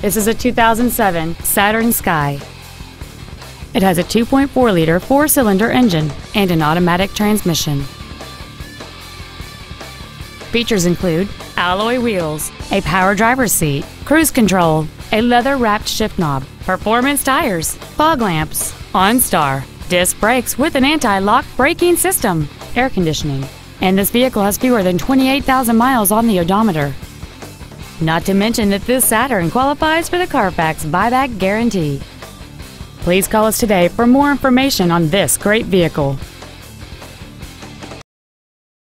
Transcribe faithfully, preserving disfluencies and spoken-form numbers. This is a two thousand seven Saturn Sky. It has a two point four liter four-cylinder engine and an automatic transmission. Features include alloy wheels, a power driver's seat, cruise control, a leather-wrapped shift knob, performance tires, fog lamps, OnStar, disc brakes with an anti-lock braking system, air conditioning, and this vehicle has fewer than twenty-eight thousand miles on the odometer. Not to mention that this Saturn qualifies for the Carfax buyback guarantee. Please call us today for more information on this great vehicle.